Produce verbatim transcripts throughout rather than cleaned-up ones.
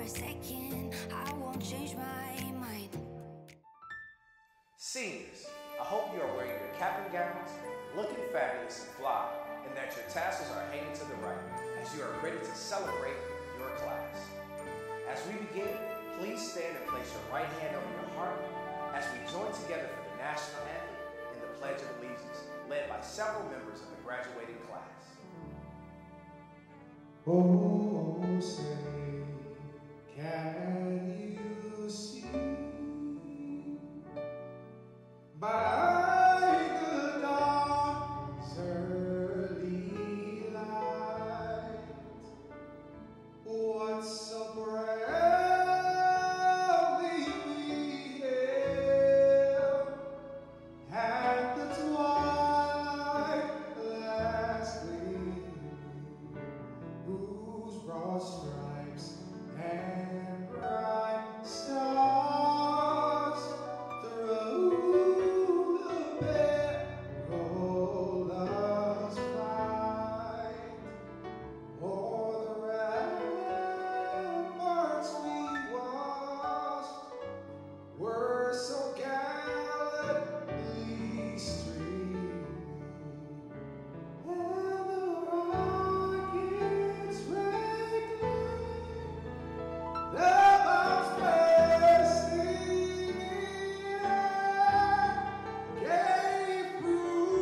a second, I won't change my mind. Seniors, I hope you are wearing your cap and gowns, looking fabulous and fly, and that your tassels are hanging to the right as you are ready to celebrate your class. As we begin, please stand and place your right hand over your heart as we join together for the national anthem and the Pledge of Allegiance, led by several members of the graduating class. Oh, say, can you see by the dawn's early light what so proudly we hailed at the twilight last gleaming, whose broad stripes and bright stars through the perilous fight, o'er the ramparts we watched were so gallantly streaming, and the rockets reclaimed the bombs bursting in the air gave proof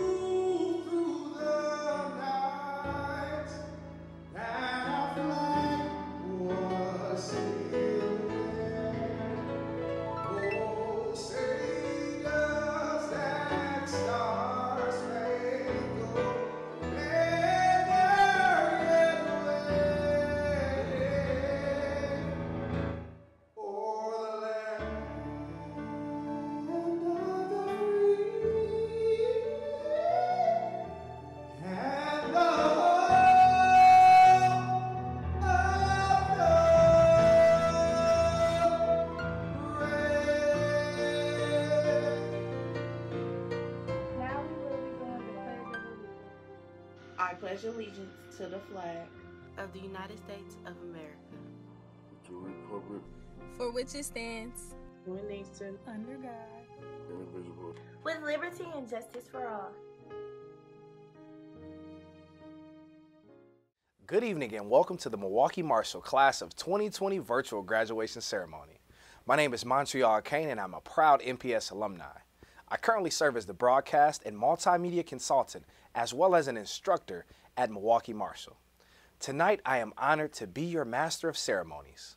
through the night that our flag was still there. Oh, say does that star-spangled banner yet wave? O'er the land of the free and the home of the Now we will be going to pledge allegiance. I pledge allegiance to the flag of the United States of America, to the republic for which it stands, one nation, under God, indivisible, with liberty and justice for all. Good evening and welcome to the Milwaukee Marshall Class of twenty twenty virtual graduation ceremony. My name is Montreal Kane and I'm a proud M P S alumni. I currently serve as the broadcast and multimedia consultant as well as an instructor at Milwaukee Marshall. Tonight I am honored to be your master of ceremonies.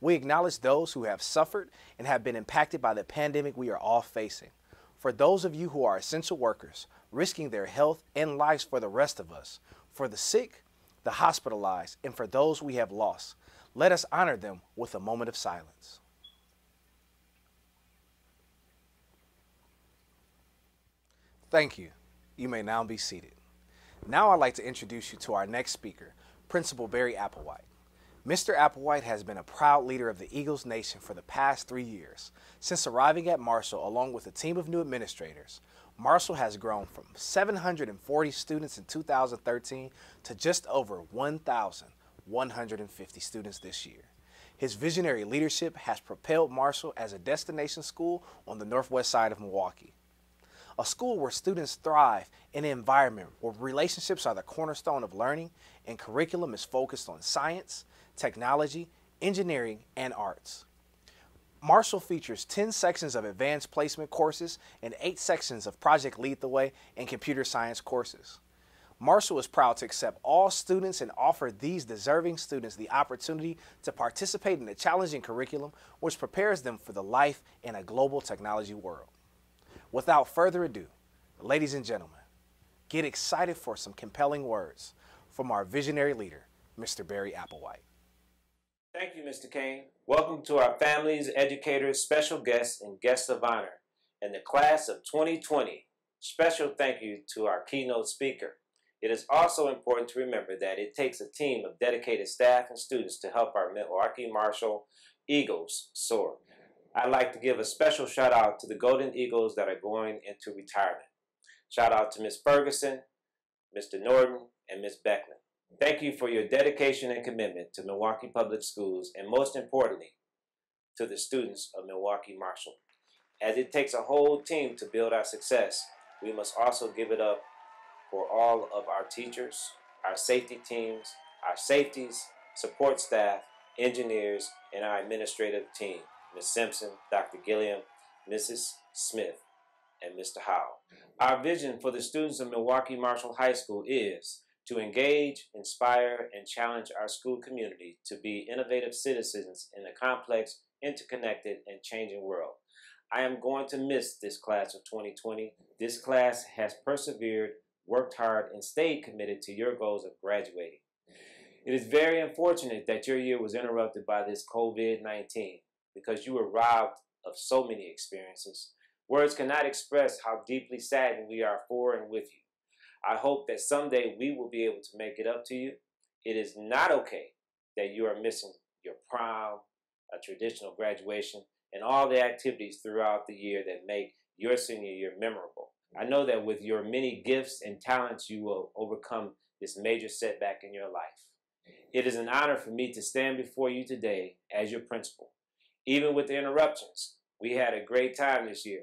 We acknowledge those who have suffered and have been impacted by the pandemic we are all facing. For those of you who are essential workers, risking their health and lives for the rest of us, for the sick, the hospitalized, and for those we have lost, let us honor them with a moment of silence. Thank you. You may now be seated. Now I'd like to introduce you to our next speaker, Principal Barry Applewhite. Mister Applewhite has been a proud leader of the Eagles Nation for the past three years. Since arriving at Marshall along with a team of new administrators, Marshall has grown from seven hundred forty students in two thousand thirteen to just over one thousand one hundred fifty students this year. His visionary leadership has propelled Marshall as a destination school on the northwest side of Milwaukee. A school where students thrive in an environment where relationships are the cornerstone of learning and curriculum is focused on science, technology, engineering, and arts. Marshall features ten sections of advanced placement courses and eight sections of Project Lead the Way and computer science courses. Marshall is proud to accept all students and offer these deserving students the opportunity to participate in a challenging curriculum which prepares them for the life in a global technology world. Without further ado, ladies and gentlemen, get excited for some compelling words from our visionary leader, Mister Barry Applewhite. Thank you, Mister Kane. Welcome to our families, educators, special guests, and guests of honor. In the class of twenty twenty, special thank you to our keynote speaker. It is also important to remember that it takes a team of dedicated staff and students to help our Milwaukee Marshall Eagles soar. I'd like to give a special shout out to the Golden Eagles that are going into retirement. Shout out to Miz Ferguson, Mister Norton, and Miz Beckman. Thank you for your dedication and commitment to Milwaukee Public Schools, and most importantly, to the students of Milwaukee Marshall. As it takes a whole team to build our success, we must also give it up for all of our teachers, our safety teams, our safeties, support staff, engineers, and our administrative team, Miz Simpson, Doctor Gilliam, Missus Smith, and Mister Howell. Our vision for the students of Milwaukee Marshall High School is to engage, inspire, and challenge our school community to be innovative citizens in a complex, interconnected, and changing world. I am going to miss this class of twenty twenty. This class has persevered, worked hard, and stayed committed to your goals of graduating. It is very unfortunate that your year was interrupted by this COVID nineteen, because you were robbed of so many experiences. Words cannot express how deeply saddened we are for and with you. I hope that someday we will be able to make it up to you. It is not okay that you are missing your prom, a traditional graduation, and all the activities throughout the year that make your senior year memorable. I know that with your many gifts and talents, you will overcome this major setback in your life. It is an honor for me to stand before you today as your principal. Even with the interruptions, we had a great time this year,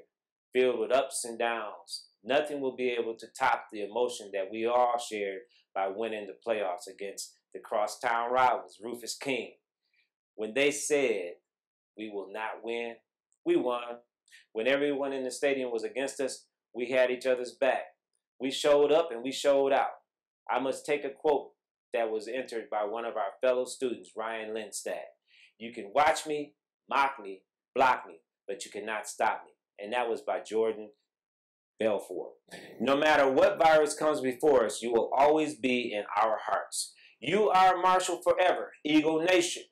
filled with ups and downs. Nothing will be able to top the emotion that we all shared by winning the playoffs against the crosstown rivals, Rufus King. When they said, "We will not win," we won. When everyone in the stadium was against us, we had each other's back. We showed up and we showed out. I must take a quote that was entered by one of our fellow students, Ryan Lindstad. "You can watch me, mock me, block me, but you cannot stop me." And that was by Jordan Belfort. No matter what virus comes before us, you will always be in our hearts. You are Marshall forever, Eagle Nation.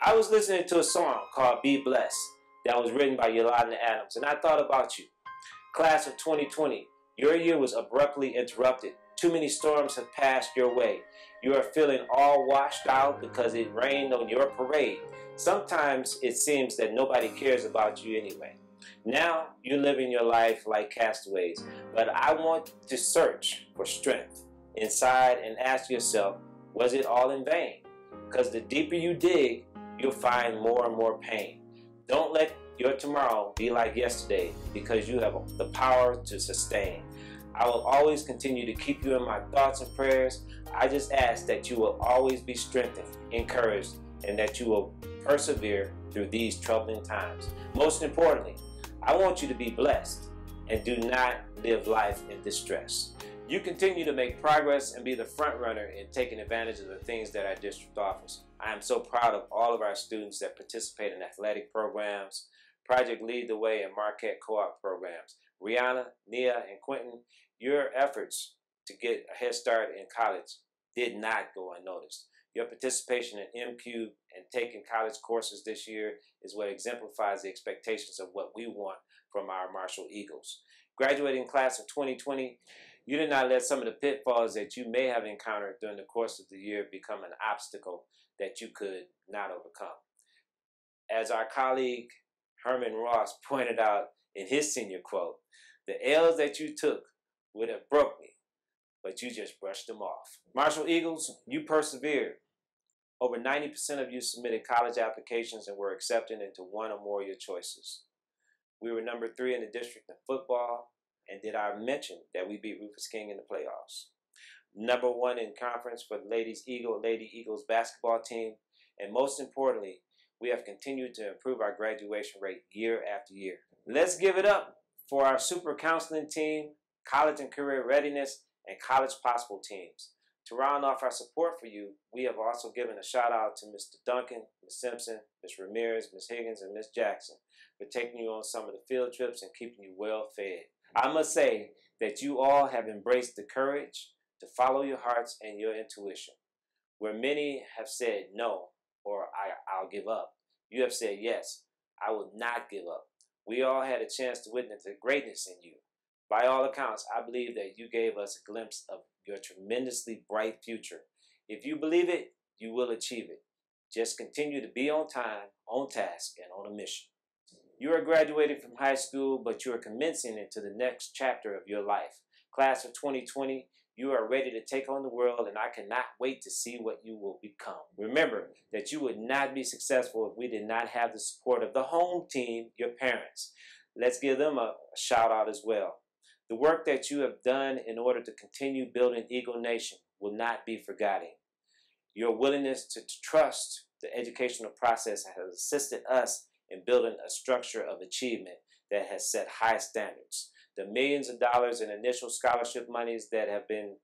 I was listening to a song called "Be Blessed" that was written by Yolanda Adams, and I thought about you. Class of twenty twenty, your year was abruptly interrupted. Too many storms have passed your way. You are feeling all washed out because it rained on your parade. Sometimes it seems that nobody cares about you anyway. Now you're living your life like castaways, but I want to search for strength inside and ask yourself, was it all in vain? Because the deeper you dig, you'll find more and more pain. Don't let your tomorrow be like yesterday, because you have the power to sustain. I will always continue to keep you in my thoughts and prayers. I just ask that you will always be strengthened, encouraged, and that you will persevere through these troubling times. Most importantly, I want you to be blessed and do not live life in distress. You continue to make progress and be the front runner in taking advantage of the things that our district offers. I am so proud of all of our students that participate in athletic programs, Project Lead the Way, and Marquette Co-op programs. Rihanna, Nia, and Quentin, your efforts to get a head start in college did not go unnoticed. Your participation in M Q and taking college courses this year is what exemplifies the expectations of what we want from our Marshall Eagles. Graduating class of twenty twenty, you did not let some of the pitfalls that you may have encountered during the course of the year become an obstacle that you could not overcome. As our colleague Herman Ross pointed out in his senior quote, "The L's that you took would have broke me, but you just brushed them off." Marshall Eagles, you persevered. Over ninety percent of you submitted college applications and were accepted into one or more of your choices. We were number three in the district in football, and did I mention that we beat Rufus King in the playoffs? Number one in conference for the Ladies Eagle, Lady Eagles basketball team, and most importantly, we have continued to improve our graduation rate year after year. Let's give it up for our super counseling team, college and career readiness, and college possible teams. To round off our support for you, we have also given a shout out to Mister Duncan, Miz Simpson, Miz Ramirez, Miz Higgins, and Miss Jackson for taking you on some of the field trips and keeping you well fed. I must say that you all have embraced the courage to follow your hearts and your intuition. Where many have said no, or I, I'll give up, you have said yes, I will not give up. We all had a chance to witness the greatness in you. By all accounts, I believe that you gave us a glimpse of your tremendously bright future. If you believe it, you will achieve it. Just continue to be on time, on task, and on a mission. You are graduating from high school, but you are commencing into the next chapter of your life. Class of twenty twenty, You are ready to take on the world, and I cannot wait to see what you will become. Remember that you would not be successful if we did not have the support of the home team, your parents. Let's give them a shout out as well. The work that you have done in order to continue building Eagle Nation will not be forgotten. Your willingness to trust the educational process has assisted us in building a structure of achievement that has set high standards. The millions of dollars in initial scholarship monies that have been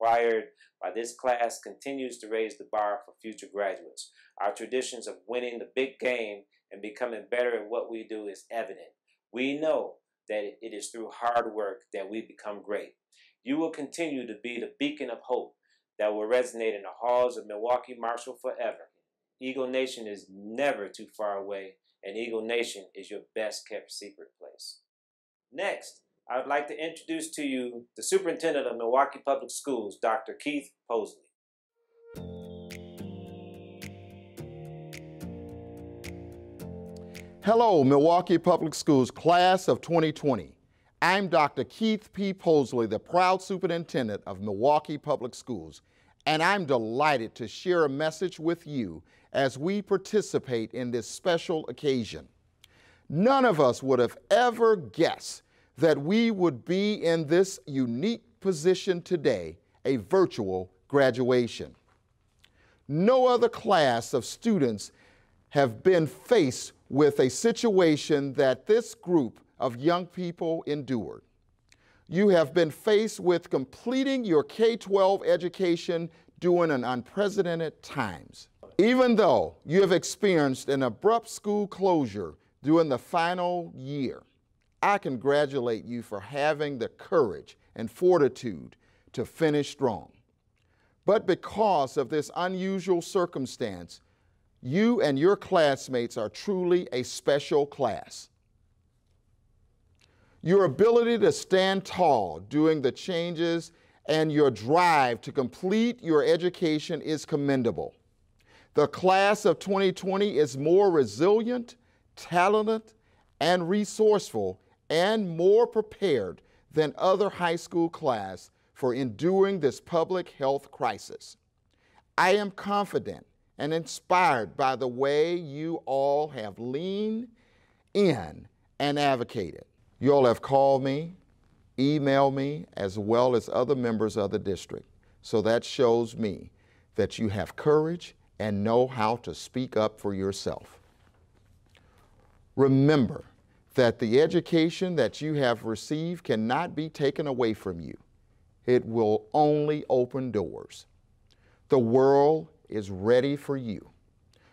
acquired by this class continues to raise the bar for future graduates. Our traditions of winning the big game and becoming better at what we do is evident. We know that it is through hard work that we become great. You will continue to be the beacon of hope that will resonate in the halls of Milwaukee Marshall forever. Eagle Nation is never too far away, and Eagle Nation is your best-kept secret place. Next, I would like to introduce to you the Superintendent of Milwaukee Public Schools, Doctor Keith Posley. Hello, Milwaukee Public Schools Class of twenty twenty. I'm Doctor Keith P. Posley, the proud Superintendent of Milwaukee Public Schools, and I'm delighted to share a message with you as we participate in this special occasion. None of us would have ever guessed that we would be in this unique position today, a virtual graduation. No other class of students have been faced with a situation that this group of young people endured. You have been faced with completing your K twelve education during an unprecedented times. Even though you have experienced an abrupt school closure during the final year, I congratulate you for having the courage and fortitude to finish strong. But because of this unusual circumstance, you and your classmates are truly a special class. Your ability to stand tall during the changes and your drive to complete your education is commendable. The class of twenty twenty is more resilient, talented, and resourceful, and more prepared than other high school class for enduring this public health crisis. I am confident and inspired by the way you all have leaned in and advocated. You all have called me, emailed me, as well as other members of the district. So that shows me that you have courage and know how to speak up for yourself. Remember that the education that you have received cannot be taken away from you. It will only open doors. The world is ready for you.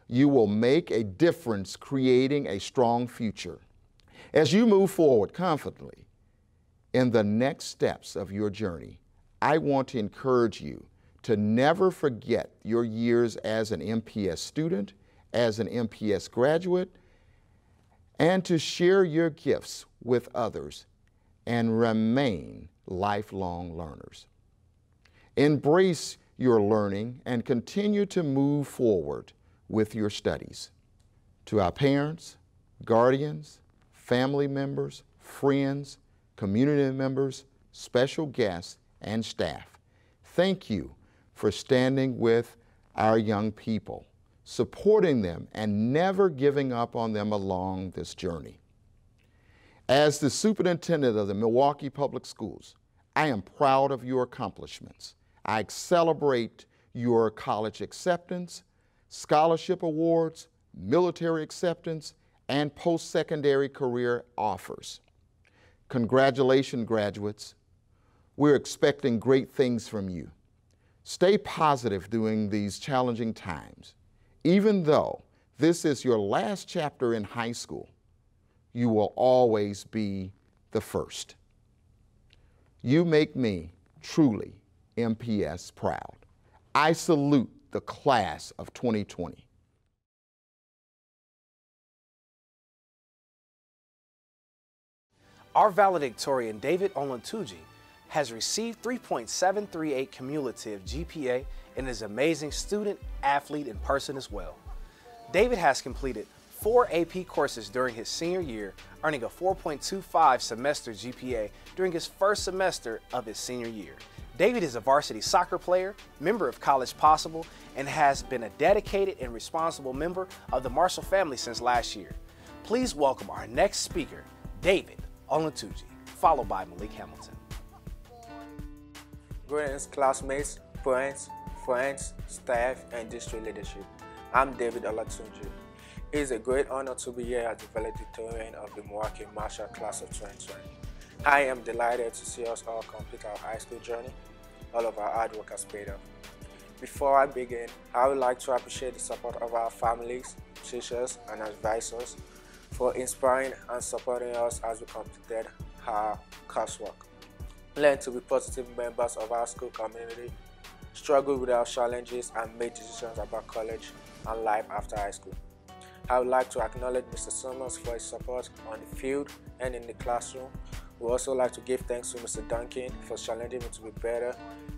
You will make a difference, creating a strong future as you move forward confidently in the next steps of your journey. I want to encourage you to never forget your years as an M P S student, as an M P S graduate, and to share your gifts with others and remain lifelong learners. Embrace your learning and continue to move forward with your studies. To our parents, guardians, family members, friends, community members, special guests, and staff, thank you for standing with our young people, supporting them, and never giving up on them along this journey. As the Superintendent of the Milwaukee Public Schools, I am proud of your accomplishments. I celebrate your college acceptance, scholarship awards, military acceptance, and post-secondary career offers. Congratulations, graduates. We're expecting great things from you. Stay positive during these challenging times. Even though this is your last chapter in high school, you will always be the first. You make me truly M P S proud. I salute the class of twenty twenty. Our valedictorian David Olatunji has received three point seven three eight cumulative G P A and is an amazing student, athlete, and person as well. David has completed four A P courses during his senior year, earning a four point two five semester G P A during his first semester of his senior year. David is a varsity soccer player, member of College Possible, and has been a dedicated and responsible member of the Marshall family since last year. Please welcome our next speaker, David Olatunji, followed by Malik Hamilton. Greetings, classmates, parents, friends, staff, and district leadership. I'm David Olatunji. It is a valedictorian honor to be here as the valedictorian of the Milwaukee Marshall Class of twenty twenty. I am delighted to see us all complete our high school journey. All of our hard work has paid off. Before I begin, I would like to appreciate the support of our families, teachers, and advisors for inspiring and supporting us as we completed our coursework. Learn to be positive members of our school community, struggle with our challenges, and make decisions about college and life after high school. I would like to acknowledge Mister Summers for his support on the field and in the classroom. We also like to give thanks to Mister Duncan for challenging me to be better,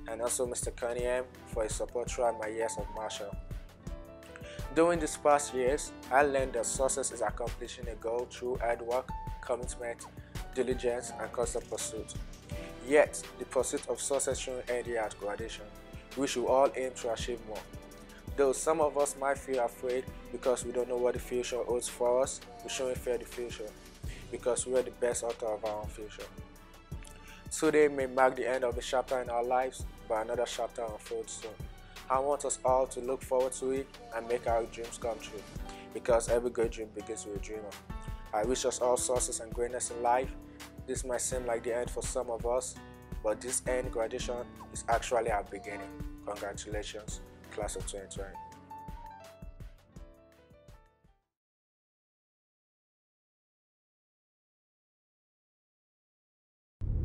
and also Mister Cunningham for his support throughout my years of Marshall. During these past years, I learned that success is accomplishing a goal through hard work, commitment, diligence, and constant pursuit. Yet, the pursuit of success shouldn't end here at graduation. We should all aim to achieve more. Though some of us might feel afraid because we don't know what the future holds for us, we shouldn't fear the future, because we are the best author of our own future. Today may mark the end of a chapter in our lives, but another chapter unfolds soon. I want us all to look forward to it and make our dreams come true, because every good dream begins with a dreamer. I wish us all success and greatness in life. This might seem like the end for some of us, but this end graduation is actually our beginning. Congratulations, Class of twenty twenty.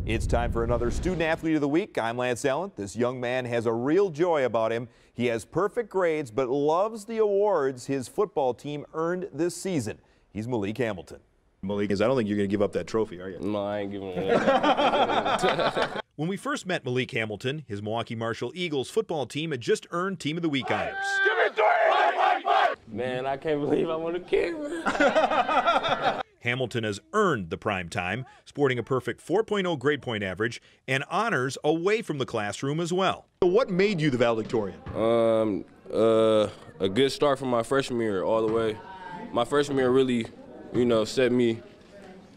It's time for another Student Athlete of the Week. I'm Lance Allen. This young man has a real joy about him. He has perfect grades but loves the awards his football team earned this season. He's Malik Hamilton. Malik, I don't think you're going to give up that trophy, are you? No, I ain't giving it up. When we first met Malik Hamilton, his Milwaukee Marshall Eagles football team had just earned Team of the Week honors. Give it to him! Man, I can't believe I won a kid. Hamilton has earned the prime time, sporting a perfect four point oh grade point average and honors away from the classroom as well. So what made you the valedictorian? Um, uh, a good start from my freshman year all the way. My freshman year really, you know, set me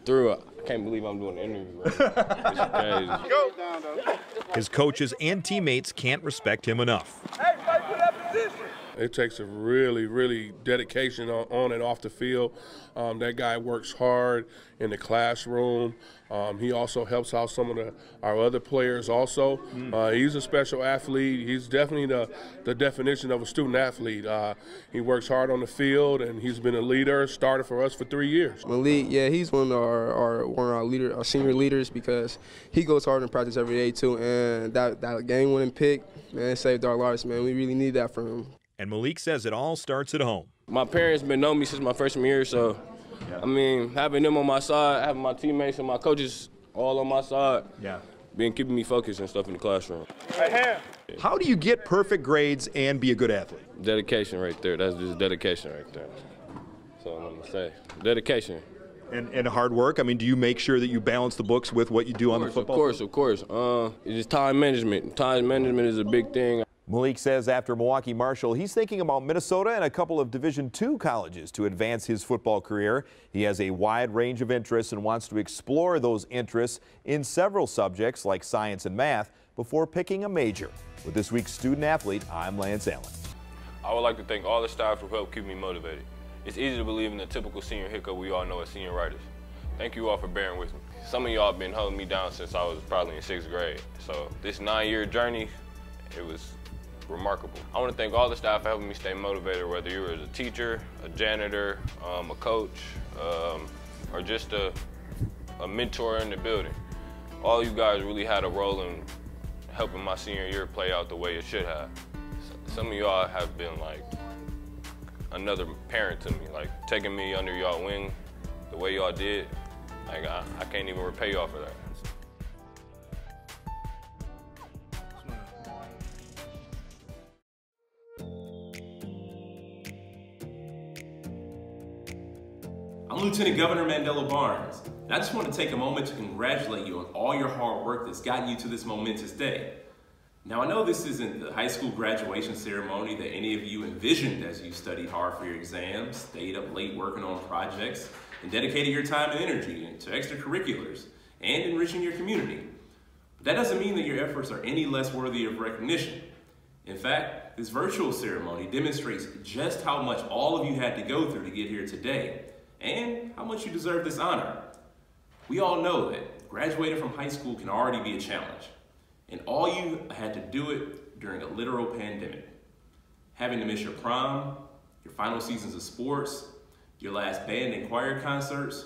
through. I can't believe I'm doing an interview right now. It's crazy. His coaches and teammates can't respect him enough. Everybody put that position. It takes a really, really dedication on, on and off the field. Um, that guy works hard in the classroom. Um, he also helps out some of the, our other players also. Mm. Uh, he's a special athlete. He's definitely the, the definition of a student athlete. Uh, he works hard on the field, and he's been a leader, started for us for three years. Malik, yeah, he's one of our, our, one of our, leader, our senior leaders, because he goes hard in practice every day too, and that, that game-winning pick, man, it saved our lives, man. We really need that from him. And Malik says it all starts at home. My parents been knowing me since my freshman year, so yeah. I mean, having them on my side, having my teammates and my coaches all on my side, yeah, been keeping me focused and stuff in the classroom. Right here. How do you get perfect grades and be a good athlete? Dedication, right there. That's just dedication, right there. So I'm gonna say dedication. And, and hard work. I mean, do you make sure that you balance the books with what you do on the football? Of course, of course. Uh, it's just time management. Time management is a big thing. Malik says after Milwaukee Marshall, he's thinking about Minnesota and a couple of Division two colleges to advance his football career. He has a wide range of interests and wants to explore those interests in several subjects like science and math before picking a major. With this week's Student Athlete, I'm Lance Allen. I would like to thank all the staff who helped keep me motivated. It's easy to believe in the typical senior hiccup we all know as senior writers. Thank you all for bearing with me. Some of y'all have been holding me down since I was probably in sixth grade. So this nine-year journey, it was remarkable. I want to thank all the staff for helping me stay motivated, whether you were a teacher, a janitor, um, a coach, um, or just a, a mentor in the building. All you guys really had a role in helping my senior year play out the way it should have. Some of y'all have been like another parent to me, like taking me under y'all wing the way y'all did. Like I, I can't even repay y'all for that. I'm Lieutenant Governor Mandela Barnes, and I just want to take a moment to congratulate you on all your hard work that's gotten you to this momentous day. Now, I know this isn't the high school graduation ceremony that any of you envisioned as you studied hard for your exams, stayed up late working on projects, and dedicated your time and energy to extracurriculars and enriching your community. But that doesn't mean that your efforts are any less worthy of recognition. In fact, this virtual ceremony demonstrates just how much all of you had to go through to get here today, and how much you deserve this honor. We all know that graduating from high school can already be a challenge. And all you had to do it during a literal pandemic. Having to miss your prom, your final seasons of sports, your last band and choir concerts,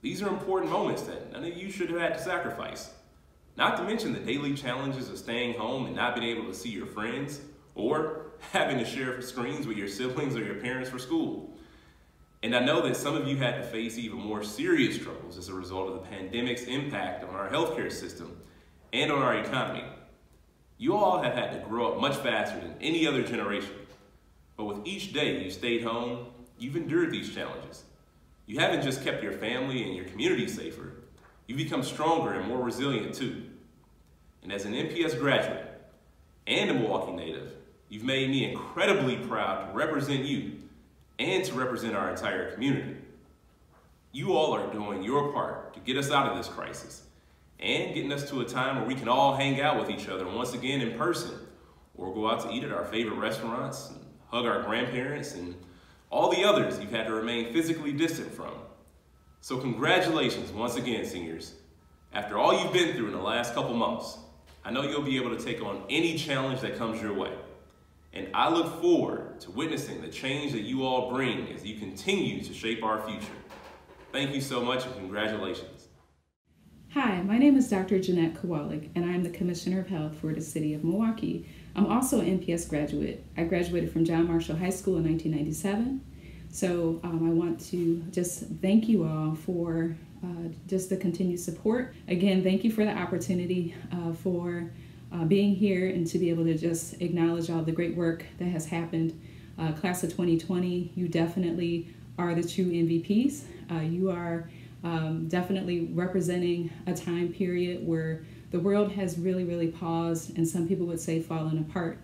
these are important moments that none of you should have had to sacrifice. Not to mention the daily challenges of staying home and not being able to see your friends, or having to share screens with your siblings or your parents for school. And I know that some of you had to face even more serious troubles as a result of the pandemic's impact on our healthcare system and on our economy. You all have had to grow up much faster than any other generation. But with each day you stayed home, you've endured these challenges. You haven't just kept your family and your community safer, you've become stronger and more resilient too. And as an M P S graduate and a Milwaukee native, you've made me incredibly proud to represent you and to represent our entire community. You all are doing your part to get us out of this crisis, and getting us to a time where we can all hang out with each other once again in person, or go out to eat at our favorite restaurants, and hug our grandparents, and all the others you've had to remain physically distant from. So congratulations once again, seniors. After all you've been through in the last couple months, I know you'll be able to take on any challenge that comes your way. And I look forward to witnessing the change that you all bring as you continue to shape our future. Thank you so much and congratulations. Hi, my name is Doctor Jeanette Kowalik, and I am the Commissioner of Health for the City of Milwaukee. I'm also an M P S graduate. I graduated from John Marshall High School in nineteen ninety-seven. So um, I want to just thank you all for uh, just the continued support. Again, thank you for the opportunity uh, for uh, being here and to be able to just acknowledge all the great work that has happened. Uh, class of twenty twenty, you definitely are the true M V Ps. Uh, you are Um, definitely representing a time period where the world has really, really paused, and some people would say fallen apart.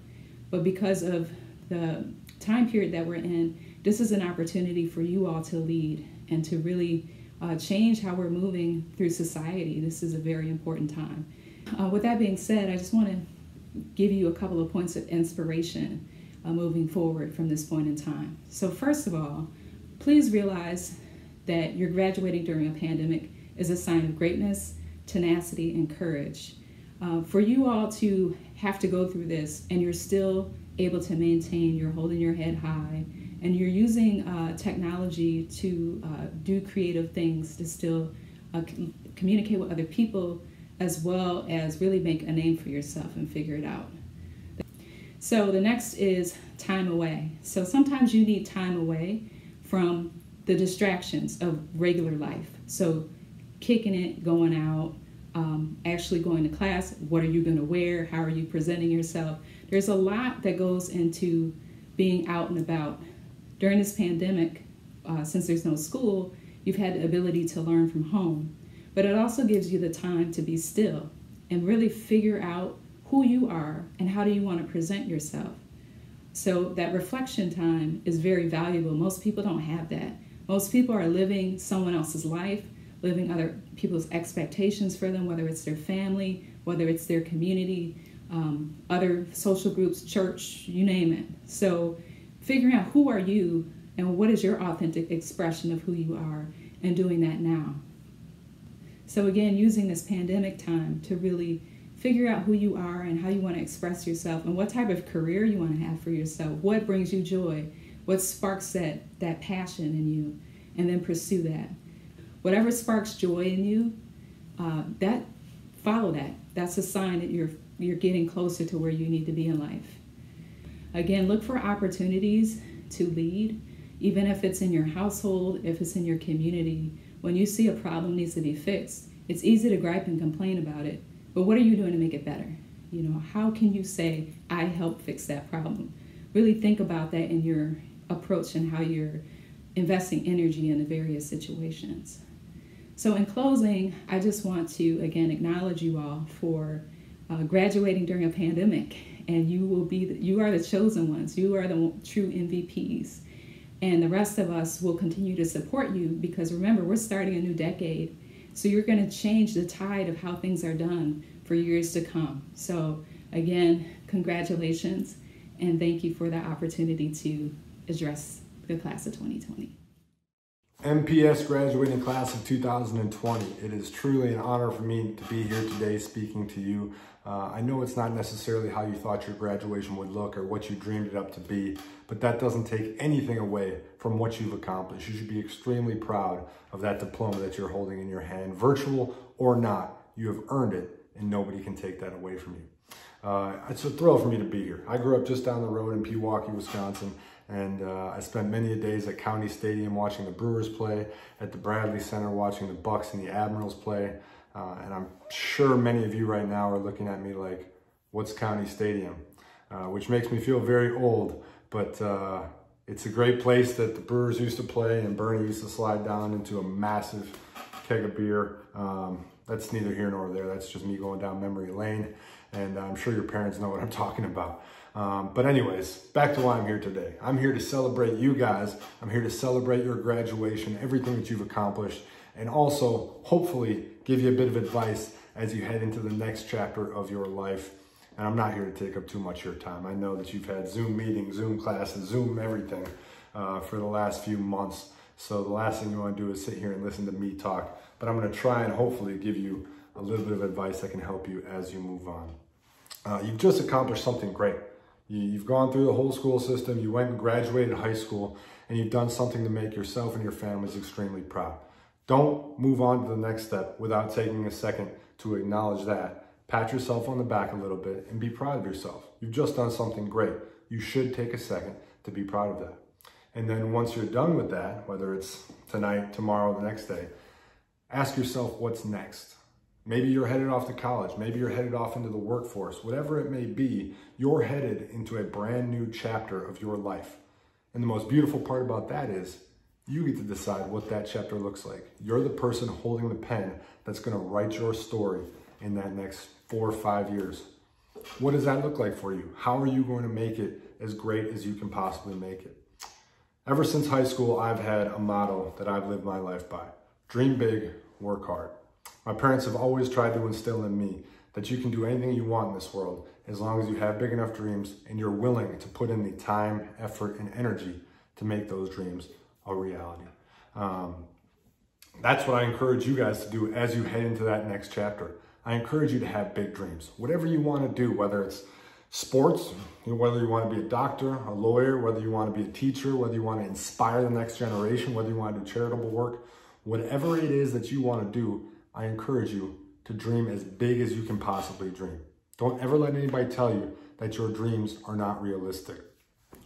But because of the time period that we're in, this is an opportunity for you all to lead and to really uh, change how we're moving through society. This is a very important time. Uh, with that being said, I just want to give you a couple of points of inspiration uh, moving forward from this point in time. So first of all, please realize that you're graduating during a pandemic is a sign of greatness, tenacity, and courage. Uh, for you all to have to go through this and you're still able to maintain, you're holding your head high, and you're using uh, technology to uh, do creative things to still uh, com communicate with other people, as well as really make a name for yourself and figure it out. So the next is time away. So sometimes you need time away from the distractions of regular life. So kicking it, going out, um, actually going to class, what are you gonna wear? How are you presenting yourself? There's a lot that goes into being out and about. During this pandemic, uh, since there's no school, you've had the ability to learn from home, but it also gives you the time to be still and really figure out who you are and how do you wanna present yourself. So that reflection time is very valuable. Most people don't have that. Most people are living someone else's life, living other people's expectations for them, whether it's their family, whether it's their community, um, other social groups, church, you name it. So figuring out who are you and what is your authentic expression of who you are and doing that now. So again, using this pandemic time to really figure out who you are and how you want to express yourself and what type of career you want to have for yourself, what brings you joy, what sparks that, that passion in you, and then pursue that. Whatever sparks joy in you, uh, that follow that. That's a sign that you're, you're getting closer to where you need to be in life. Again, look for opportunities to lead, even if it's in your household, if it's in your community. When you see a problem needs to be fixed, it's easy to gripe and complain about it, but what are you doing to make it better? You know, how can you say, I helped fix that problem? Really think about that in your approach and how you're investing energy in the various situations. So in closing, I just want to again acknowledge you all for uh, graduating during a pandemic, and you will be, the, you are the chosen ones. You are the true M V Ps. And the rest of us will continue to support you, because remember, we're starting a new decade. So you're going to change the tide of how things are done for years to come. So again, congratulations, and thank you for the opportunity to address the class of twenty twenty. M P S graduating class of two thousand twenty. It is truly an honor for me to be here today speaking to you. Uh, I know it's not necessarily how you thought your graduation would look or what you dreamed it up to be, but that doesn't take anything away from what you've accomplished. You should be extremely proud of that diploma that you're holding in your hand. Virtual or not, you have earned it, and nobody can take that away from you. Uh, it's a thrill for me to be here. I grew up just down the road in Pewaukee, Wisconsin, and uh, I spent many days at County Stadium watching the Brewers play, at the Bradley Center watching the Bucks and the Admirals play, uh, and I'm sure many of you right now are looking at me like, what's County Stadium? Uh, which makes me feel very old, but uh, it's a great place that the Brewers used to play, and Bernie used to slide down into a massive keg of beer. Um, that's neither here nor there, that's just me going down memory lane. And I'm sure your parents know what I'm talking about. Um, but anyways, back to why I'm here today. I'm here to celebrate you guys. I'm here to celebrate your graduation, everything that you've accomplished, and also hopefully give you a bit of advice as you head into the next chapter of your life. And I'm not here to take up too much of your time. I know that you've had Zoom meetings, Zoom classes, Zoom everything uh, for the last few months. So the last thing you want to do is sit here and listen to me talk. But I'm going to try and hopefully give you a little bit of advice that can help you as you move on. Uh, you've just accomplished something great. You, you've gone through the whole school system, you went and graduated high school, and you've done something to make yourself and your families extremely proud. Don't move on to the next step without taking a second to acknowledge that. Pat yourself on the back a little bit and be proud of yourself. You've just done something great. You should take a second to be proud of that. And then once you're done with that, whether it's tonight, tomorrow, the next day, ask yourself what's next. Maybe you're headed off to college. Maybe you're headed off into the workforce. Whatever it may be, you're headed into a brand new chapter of your life. And the most beautiful part about that is you get to decide what that chapter looks like. You're the person holding the pen that's going to write your story in that next four or five years. What does that look like for you? How are you going to make it as great as you can possibly make it? Ever since high school, I've had a motto that I've lived my life by. Dream big, work hard. My parents have always tried to instill in me that you can do anything you want in this world as long as you have big enough dreams and you're willing to put in the time, effort, and energy to make those dreams a reality. Um, that's what I encourage you guys to do as you head into that next chapter. I encourage you to have big dreams. Whatever you want to do, whether it's sports, whether you want to be a doctor, a lawyer, whether you want to be a teacher, whether you want to inspire the next generation, whether you want to do charitable work, whatever it is that you want to do, I encourage you to dream as big as you can possibly dream. Don't ever let anybody tell you that your dreams are not realistic.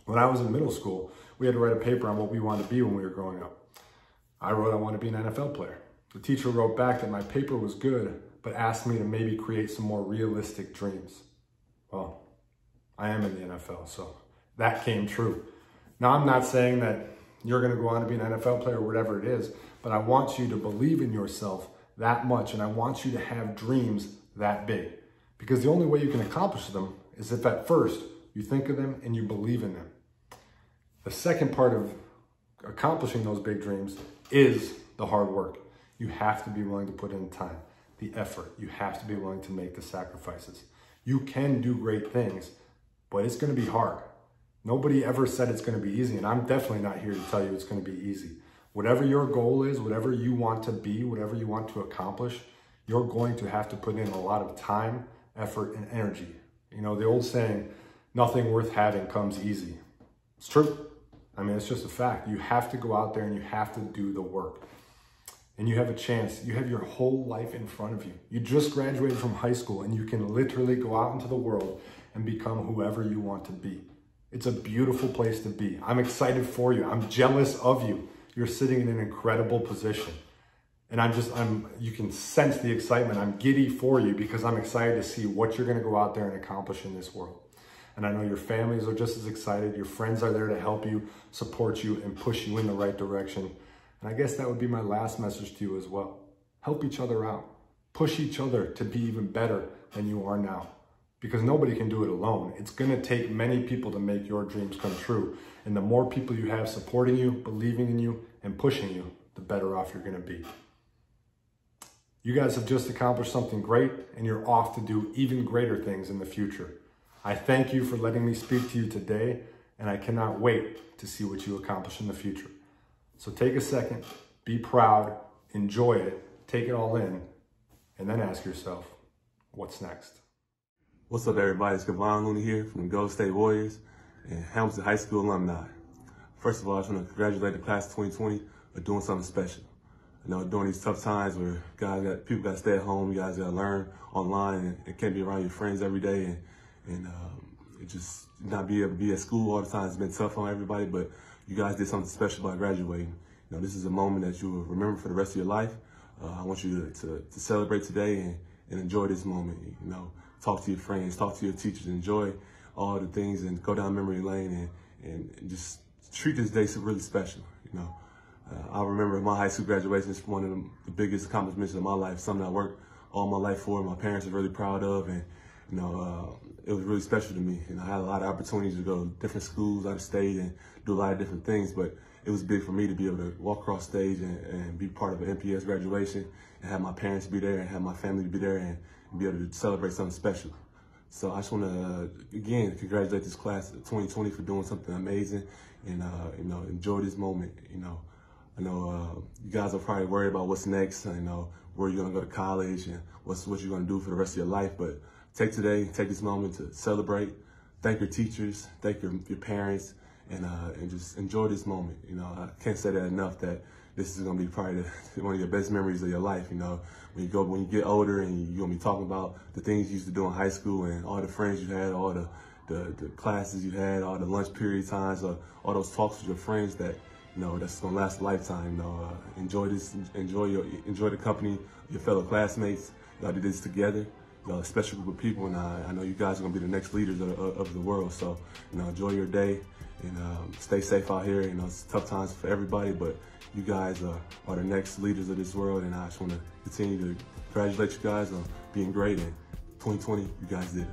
When I was in middle school, we had to write a paper on what we wanted to be when we were growing up. I wrote, I want to be an N F L player. The teacher wrote back that my paper was good, but asked me to maybe create some more realistic dreams. Well, I am in the N F L, so that came true. Now, I'm not saying that you're going to go on to be an N F L player or whatever it is, but I want you to believe in yourself that much, and I want you to have dreams that big, because the only way you can accomplish them is if at first you think of them and you believe in them. The second part of accomplishing those big dreams is the hard work. You have to be willing to put in time, the effort. You have to be willing to make the sacrifices. You can do great things, but it's going to be hard. Nobody ever said it's going to be easy, and I'm definitely not here to tell you it's going to be easy. Whatever your goal is, whatever you want to be, whatever you want to accomplish, you're going to have to put in a lot of time, effort, and energy. You know, the old saying, nothing worth having comes easy. It's true. I mean, it's just a fact. You have to go out there and you have to do the work. And you have a chance. You have your whole life in front of you. You just graduated from high school and you can literally go out into the world and become whoever you want to be. It's a beautiful place to be. I'm excited for you. I'm jealous of you. You're sitting in an incredible position. And I'm just, I'm, you can sense the excitement. I'm giddy for you because I'm excited to see what you're going to go out there and accomplish in this world. And I know your families are just as excited. Your friends are there to help you, support you, and push you in the right direction. And I guess that would be my last message to you as well. Help each other out. Push each other to be even better and you are now, because nobody can do it alone. It's gonna take many people to make your dreams come true. And the more people you have supporting you, believing in you, and pushing you, the better off you're gonna be. You guys have just accomplished something great, and you're off to do even greater things in the future. I thank you for letting me speak to you today, and I cannot wait to see what you accomplish in the future. So take a second, be proud, enjoy it, take it all in, and then ask yourself, what's next? What's up, everybody? It's Kevon Looney here from the Golden State Warriors and Hamilton High School alumni. First of all, I just want to congratulate the class of twenty twenty for doing something special. I know during these tough times where guys got, people got to stay at home, you guys got to learn online and, and can't be around your friends every day, and, and um, it just not be able to be at school all the time. It's been tough on everybody, but you guys did something special by graduating. You know, this is a moment that you will remember for the rest of your life. Uh, I want you to, to, to celebrate today and, and enjoy this moment. You know, talk to your friends, talk to your teachers, enjoy all the things and go down memory lane and, and just treat this day really special. You know, uh, I remember my high school graduation is one of the, the biggest accomplishments of my life, something I worked all my life for, my parents are really proud of, and you know, uh, it was really special to me. You know, I had a lot of opportunities to go to different schools out of state and do a lot of different things, but it was big for me to be able to walk across stage and, and be part of an M P S graduation and have my parents be there and have my family be there and be able to celebrate something special. So I just want to, uh, again, congratulate this class of twenty twenty for doing something amazing and, uh, you know, enjoy this moment. You know, I know uh, you guys are probably worried about what's next, you know, where you're going to go to college and what's, what you're going to do for the rest of your life, but take today, take this moment to celebrate, thank your teachers, thank your, your parents, and uh, and just enjoy this moment. You know, I can't say that enough, that this is gonna be probably the, one of your best memories of your life. You know, when you go, when you get older and you're gonna be talking about the things you used to do in high school and all the friends you had, all the, the, the classes you had, all the lunch period times, or all those talks with your friends that, you know, that's gonna last a lifetime. You know, uh, enjoy this, enjoy your, enjoy the company of your fellow classmates. Y'all did this together. You know, a special group of people, and I, I know you guys are gonna be the next leaders of, of the world. So, you know, enjoy your day and um, stay safe out here. You know, it's tough times for everybody, but you guys uh, are the next leaders of this world, and I just want to continue to congratulate you guys on being great. And twenty twenty, you guys did it.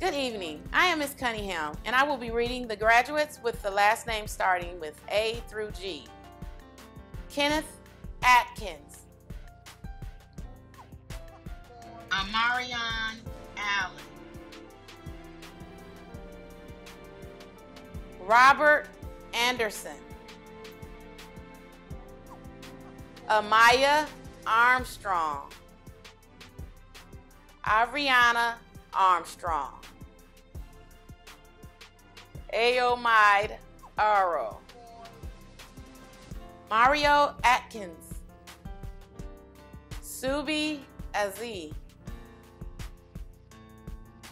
Good evening. I am Miz Cunningham, and I will be reading the graduates with the last name starting with A through G. Kenneth Atkins. Amarion Allen. Robert Anderson. Amaya Armstrong. Ariana Armstrong. Aomide Aro. Mario Atkins. Subi Azee.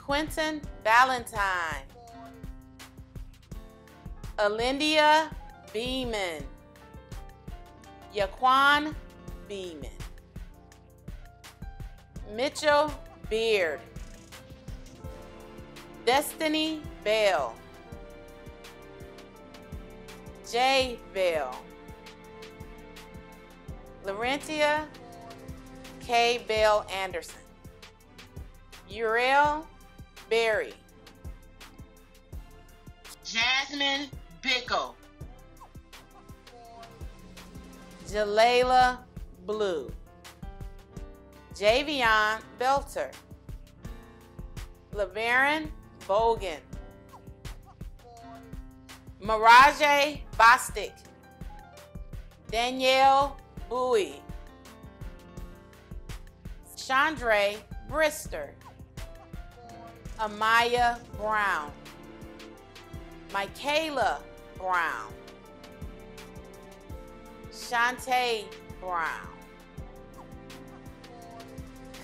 Quentin Valentine. Alindia Beeman. Yaquan Beeman. Mitchell Beard. Destiny Bell. Jay Bell. Laurentia K. Bell Anderson. Uriel Berry. Jasmine Bickle. Jalayla Blue. Javion Belter. LeBaron Bogan. Mirajay Bostic. Danielle Bowie. Chandre Brister. Amaya Brown. Michaela Brown. Shantae Brown.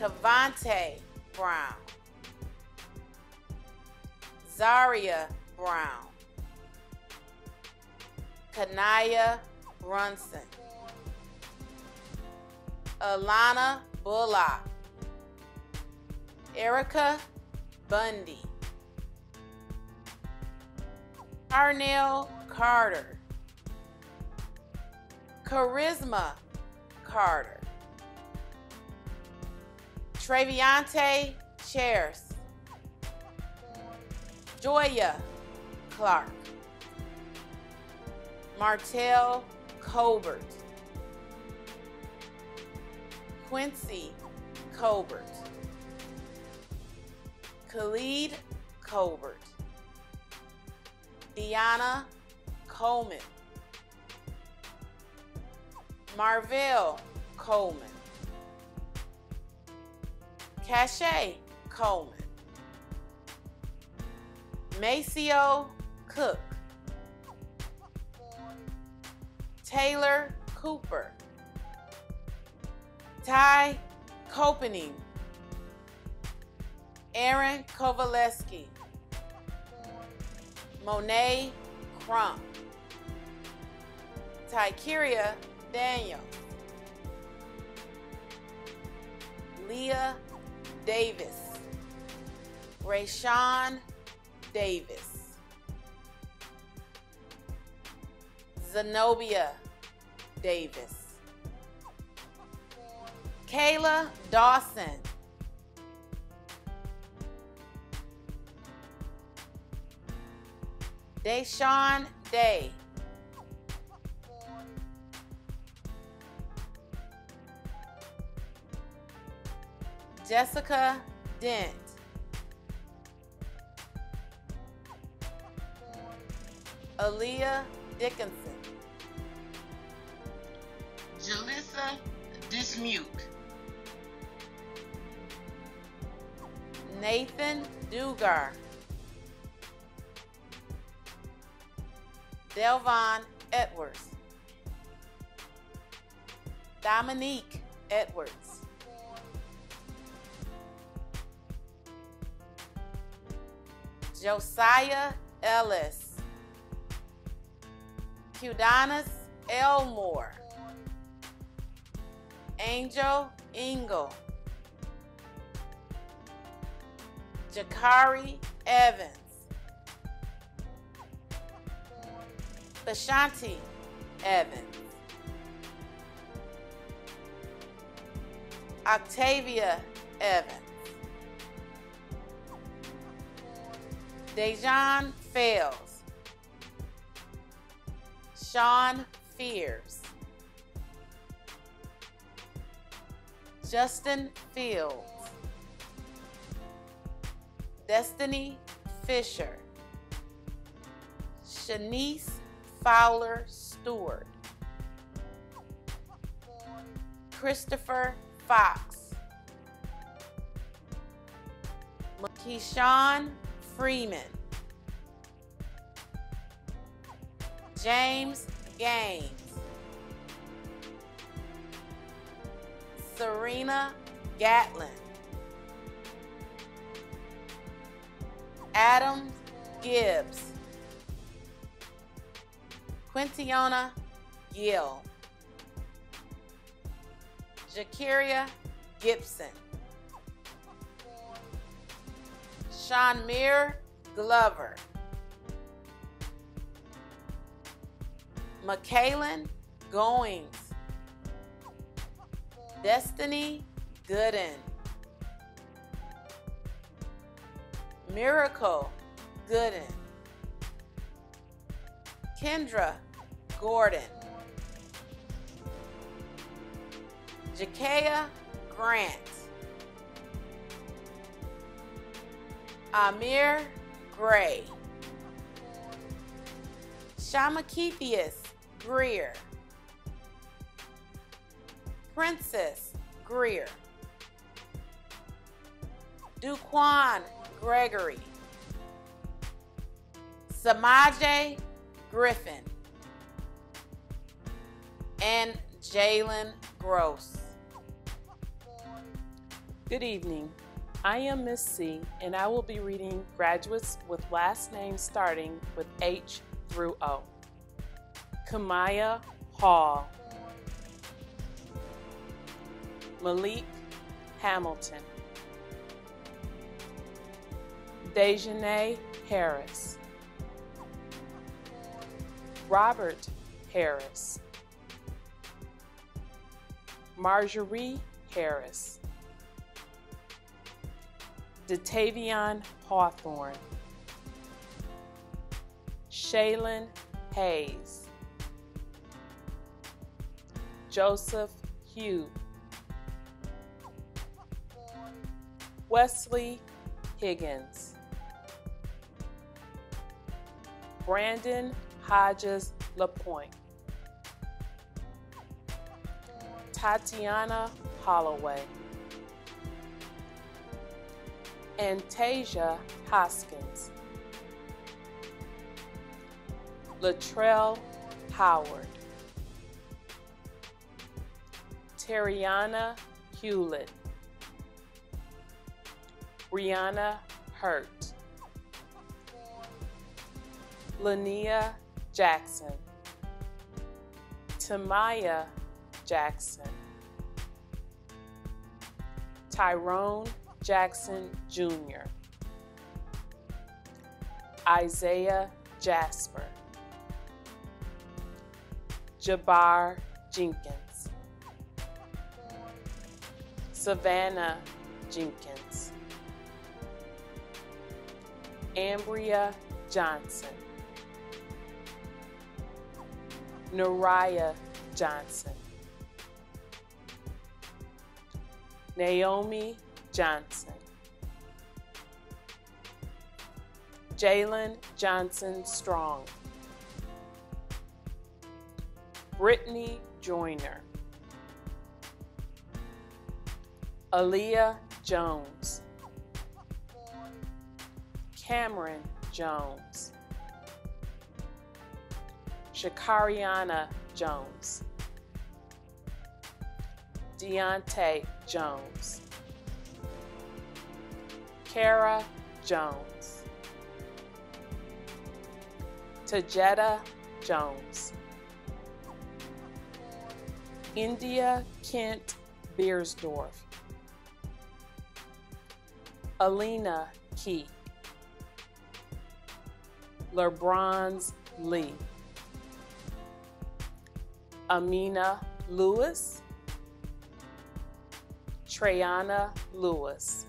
Cavante Brown. Zaria Brown. Kanaya Brunson. Alana Bullock. Erica Bundy. Carnell Carter. Charisma Carter, Traviante Chairs, Joya Clark, Martell Colbert, Quincy Colbert, Khalid Colbert, Deanna Coleman, Marvell Coleman, Cache Coleman, Maceo Cook, Taylor Cooper, Ty Kopening, Aaron Kovaleski, Monet Crump, Tykeria Daniel, Leah Davis, Rayshawn Davis, Zenobia Davis, Kayla Dawson, Deshawn Day, Jessica Dent, Aaliyah Dickinson, Jalissa Dismuke, Nathan Dugar, Delvon Edwards, Dominique Edwards, Josiah Ellis, Qdonis Elmore, Angel Engel, Jakari Evans, Bashanti Evans, Octavia Evans, Dejan Fells, Sean Fears, Justin Fields, Destiny Fisher, Shanice Fowler Stewart, Christopher Fox, Keyshawn Freeman, James Gaines, Serena Gatlin, Adam Gibbs, Quintiona Gill, Jakeria Gibson, Shanmir Glover, McKaylin Goings, Destiny Gooden, Miracle Gooden, Kendra Gordon, Jakaya Grant, Amir Gray, Shamakethius Greer, Princess Greer, Duquan Gregory, Samaje Griffin, and Jalen Gross. Good evening. I am Miss C, and I will be reading graduates with last names starting with H through O. Kamaya Hall, Malik Hamilton, Dejanay Harris, Robert Harris, Marjorie Harris, DeTavion Hawthorne, Shaylin Hayes, Joseph Hugh, Wesley Higgins, Brandon Hodges LaPointe, Tatiana Holloway, and Tasia Hoskins, Latrell Howard, Terriana Hewlett, Brianna Hurt, Lania Jackson, Tamaya Jackson, Tyrone Jackson Junior, Isaiah Jasper, Jabbar Jenkins, Savannah Jenkins, Ambria Johnson, Nariah Johnson, Naomi Johnson, Jalen Johnson Strong, Brittany Joyner, Aaliyah Jones, Cameron Jones, Shakariana Jones, Deontay Jones, Kara Jones, Tajetta Jones, India Kent Beersdorf, Alina Key, LeBronze Lee, Amina Lewis, Treyana Lewis,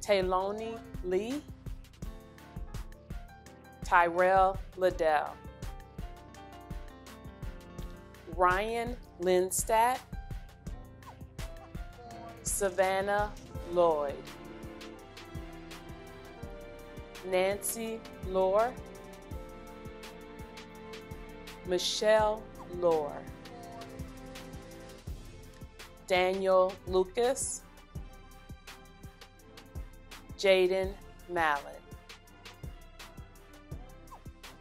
Tayloni Lee, Tyrell Liddell, Ryan Lindstad, Savannah Lloyd, Nancy Lohr, Michelle Lohr, Daniel Lucas, Jaden Mallett,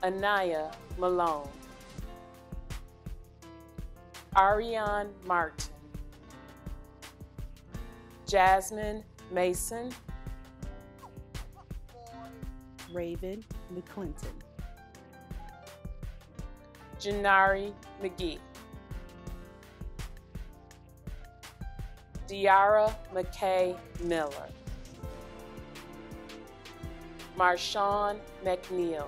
Anaya Malone, Ariane Martin, Jasmine Mason, Raven McClinton, Janari McGee, Deara McKay Miller, Marshawn McNeil,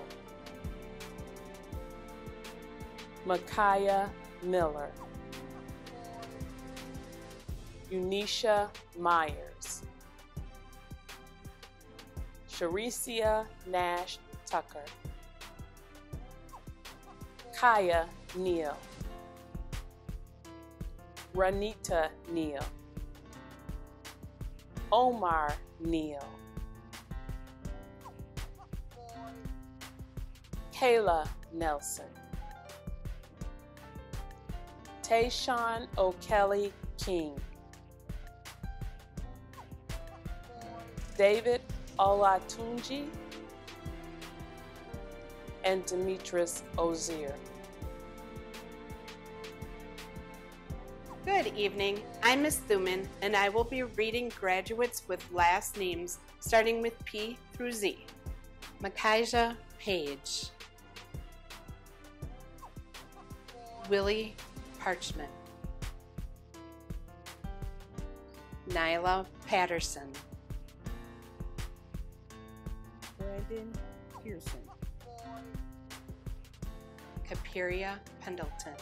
Micaiah Miller, Unisha Myers, Sharicia Nash Tucker, Kaya Neal, Ranita Neal, Omar Neal, Kayla Nelson, Tayshawn O'Kelly King, David Olatunji, and Demetris Ozier. Good evening, I'm Miz Thuman, and I will be reading graduates with last names starting with P through Z. Makaija Page, Willie Parchment, Nyla Patterson, Brandon Pearson, Kaperia Pendleton,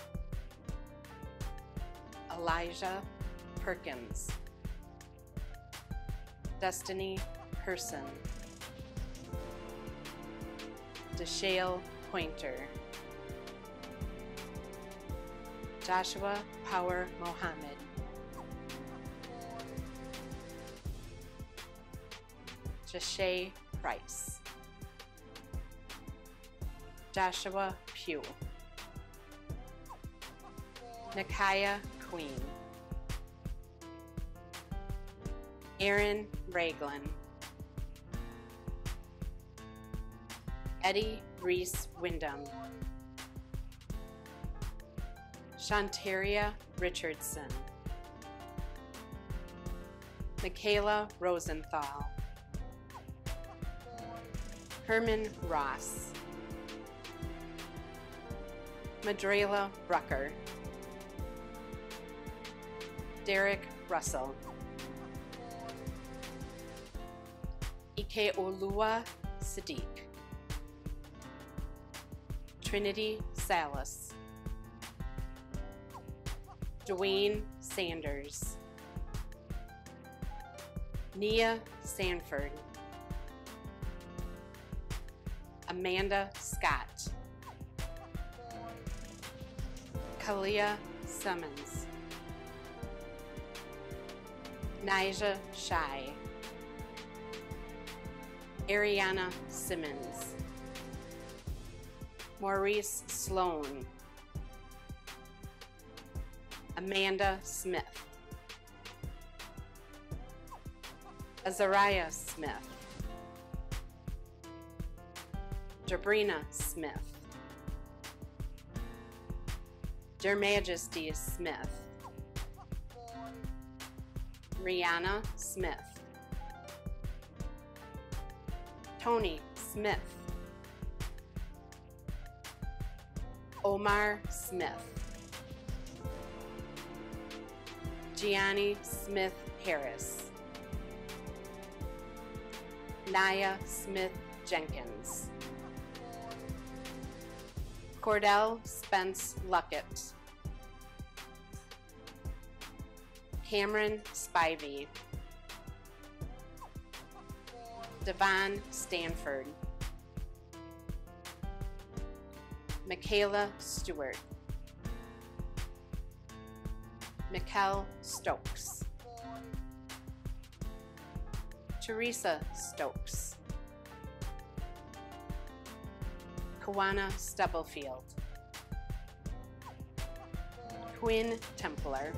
Elijah Perkins, Destiny Person, DeShale Pointer, Joshua Power Mohammed, Jashay Price, Joshua Pugh, Nakia Queen, Aaron Raglan, Eddie Reese Wyndham, Shantaria Richardson, Michaela Rosenthal, Herman Ross, Madrela Rucker, Derek Russell, Ikeolua Sadiq, Trinity Salas, Dwayne Sanders, Nia Sanford, Amanda Scott, Kalia Summons, Nyjah Shai, Ariana Simmons, Maurice Sloan, Amanda Smith, Azariah Smith, Jabrina Smith, Your Majesty Smith, Rihanna Smith, Tony Smith, Omar Smith, Gianni Smith Harris, Naya Smith Jenkins, Cordell Spence Luckett, Cameron Spivey, Devon Stanford, Michaela Stewart, Mikkel Stokes, Teresa Stokes, Kawana Stubblefield, Quinn Templer,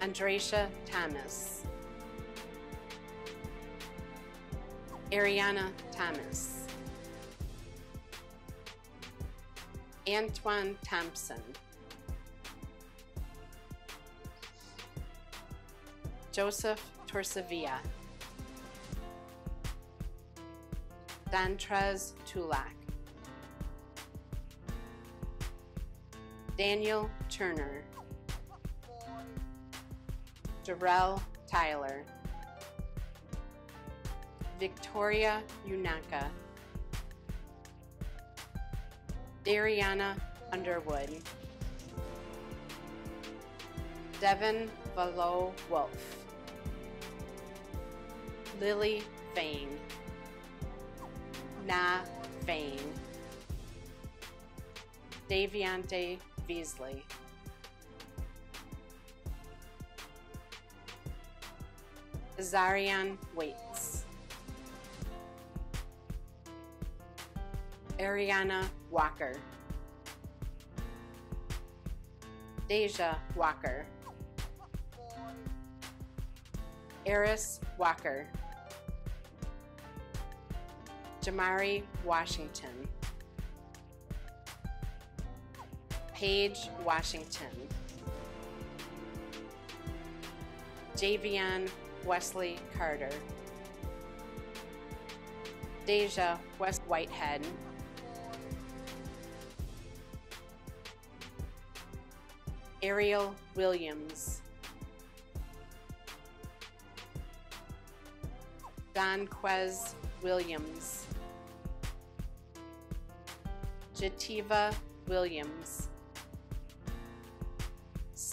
Andresha Thomas, Ariana Thomas, Antoine Thompson, Joseph Torsavia, Dantrez Tulak, Daniel Turner, Darrell Tyler, Victoria Unaka, Dariana Underwood, Devin Valo Wolf, Lily Fain, Na Fain, Daviante Beasley. Zarian Waits, Ariana Walker, Deja Walker, Eris Walker, Jamari Washington, Paige Washington, Javion Wesley Carter, Deja West Whitehead, Ariel Williams, Donquez Williams, Jativa Williams,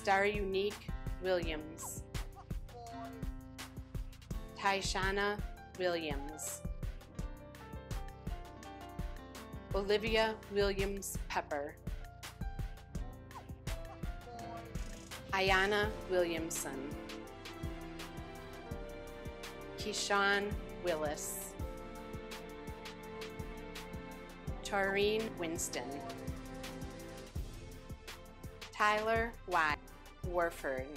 Starunique Williams. Taishana Williams. Olivia Williams Pepper. Ayana Williamson. Keyshawn Willis. Taureen Winston. Tyler Y. Warford.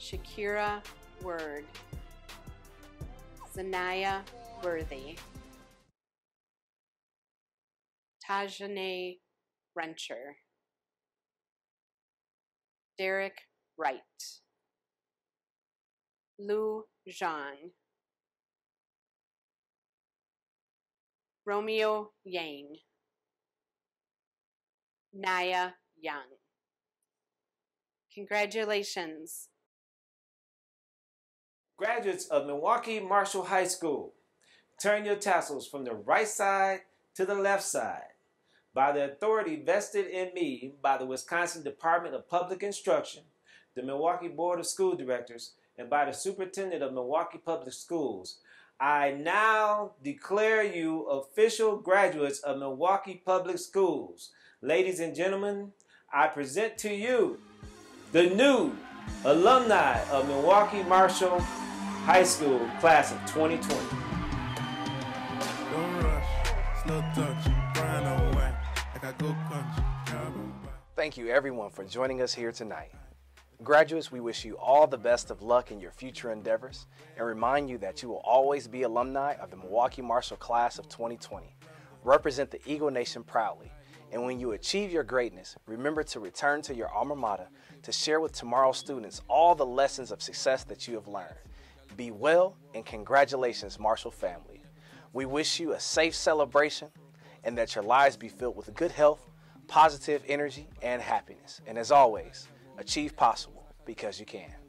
Shakira Word. Zanaya Worthy. Tajane Wrencher. Derek Wright. Lu Zhang. Romeo Yang. Naya Young. Congratulations. Graduates of Milwaukee Marshall High School, turn your tassels from the right side to the left side. By the authority vested in me by the Wisconsin Department of Public Instruction, the Milwaukee Board of School Directors, and by the Superintendent of Milwaukee Public Schools, I now declare you official graduates of Milwaukee Public Schools. Ladies and gentlemen, I present to you the new alumni of Milwaukee Marshall High School, class of twenty twenty. Thank you everyone for joining us here tonight. Graduates, we wish you all the best of luck in your future endeavors and remind you that you will always be alumni of the Milwaukee Marshall class of twenty twenty. Represent the Eagle Nation proudly, and when you achieve your greatness, remember to return to your alma mater to share with tomorrow's students all the lessons of success that you have learned. Be well, and congratulations, Marshall family. We wish you a safe celebration and that your lives be filled with good health, positive energy, and happiness. And as always, achieve possible because you can.